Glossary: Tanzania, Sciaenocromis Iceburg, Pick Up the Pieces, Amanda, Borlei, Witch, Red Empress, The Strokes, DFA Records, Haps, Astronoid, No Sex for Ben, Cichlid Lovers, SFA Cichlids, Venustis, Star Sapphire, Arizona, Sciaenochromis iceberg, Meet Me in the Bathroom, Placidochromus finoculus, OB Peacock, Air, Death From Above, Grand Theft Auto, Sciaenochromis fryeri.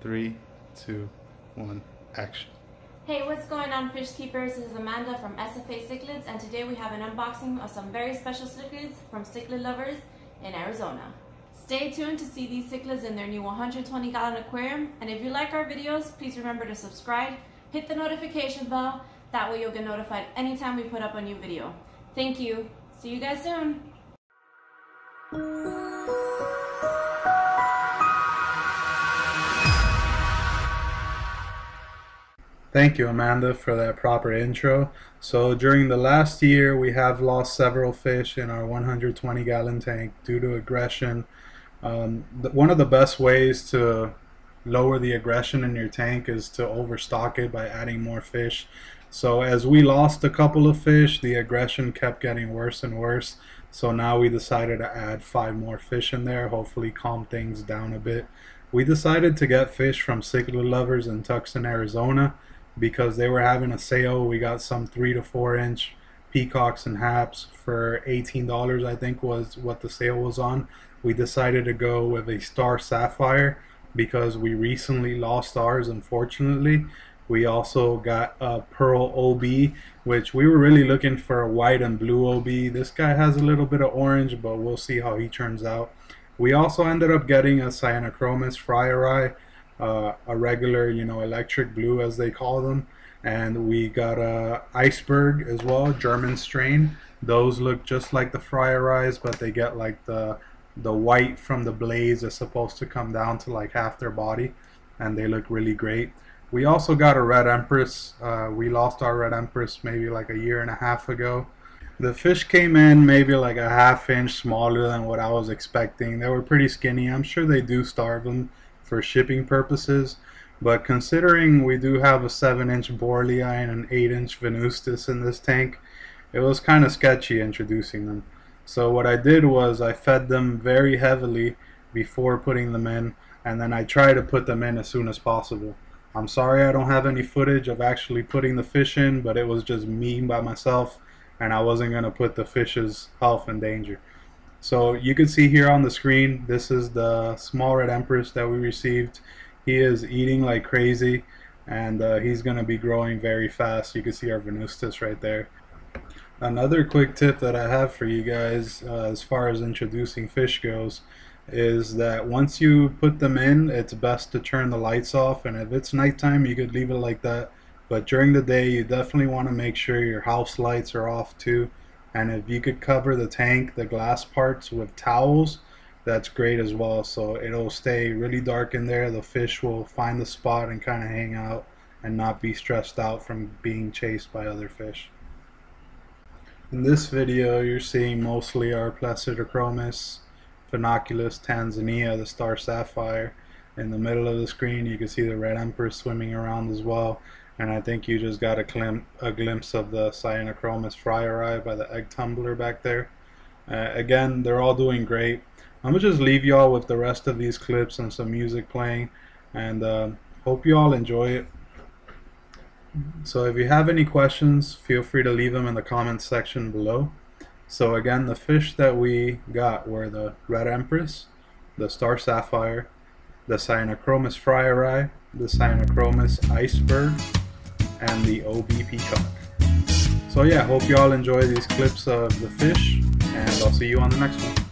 3, 2, 1, action. Hey, what's going on, fish keepers? This is Amanda from SFA Cichlids, and today we have an unboxing of some very special cichlids from Cichlid Lovers in Arizona. Stay tuned to see these cichlids in their new 120-gallon aquarium, and if you like our videos, please remember to subscribe, hit the notification bell, that way you'll get notified anytime we put up a new video. Thank you. See you guys soon. Thank you, Amanda, for that proper intro. So during the last year, we have lost several fish in our 120-gallon tank due to aggression. One of the best ways to lower the aggression in your tank is to overstock it by adding more fish. So as we lost a couple of fish, the aggression kept getting worse and worse. So now we decided to add 5 more fish in there, hopefully calm things down a bit. We decided to get fish from Cichlid Lovers in Tucson, Arizona, because they were having a sale. We got some 3- to 4-inch peacocks and haps for $18, I think was what the sale was on. We decided to go with a Star Sapphire because we recently lost ours, unfortunately. We also got a Pearl OB, which we were really looking for a white and blue OB. This guy has a little bit of orange, but we'll see how he turns out. We also ended up getting a Sciaenochromis fryeri, a regular, electric blue as they call them, and we got a iceberg as well, German strain. Those look just like the fryeris, but they get like the white from the blades is supposed to come down to like half their body, and they look really great. We also got a Red Empress. We lost our Red Empress maybe like a year and a half ago. The fish came in maybe like a ½ inch smaller than what I was expecting. They were pretty skinny. I'm sure they do starve them for shipping purposes, but considering we do have a 7-inch Borlei and an 8-inch Venustis in this tank, it was kind of sketchy introducing them. So what I did was I fed them very heavily before putting them in, and then I try to put them in as soon as possible. I'm sorry I don't have any footage of actually putting the fish in, but it was just me by myself, and I wasn't going to put the fish's health in danger. So you can see here on the screen, this is the small Red Empress that we received. He is eating like crazy, and he's going to be growing very fast. You can see our Venustis right there. Another quick tip that I have for you guys as far as introducing fish goes is that once you put them in, it's best to turn the lights off, and if it's nighttime, you could leave it like that. But during the day, you definitely want to make sure your house lights are off too. And if you could cover the tank, the glass parts, with towels, that's great as well. So it'll stay really dark in there. The fish will find the spot and kind of hang out and not be stressed out from being chased by other fish. In this video, you're seeing mostly our Placidochromus finoculus Tanzania, the Star Sapphire. In the middle of the screen, you can see the Red Empress swimming around as well. And I think you just got a glimpse of the Sciaenochromis fryeri by the egg tumbler back there. Again, they're all doing great. I'm going to just leave y'all with the rest of these clips and some music playing, and hope y'all enjoy it. So if you have any questions, feel free to leave them in the comments section below. So again, the fish that we got were the Red Empress, the Star Sapphire, the Sciaenochromis fryeri, the Sciaenochromis iceberg, and the OB Peacock. So yeah, hope you all enjoy these clips of the fish, and I'll see you on the next one.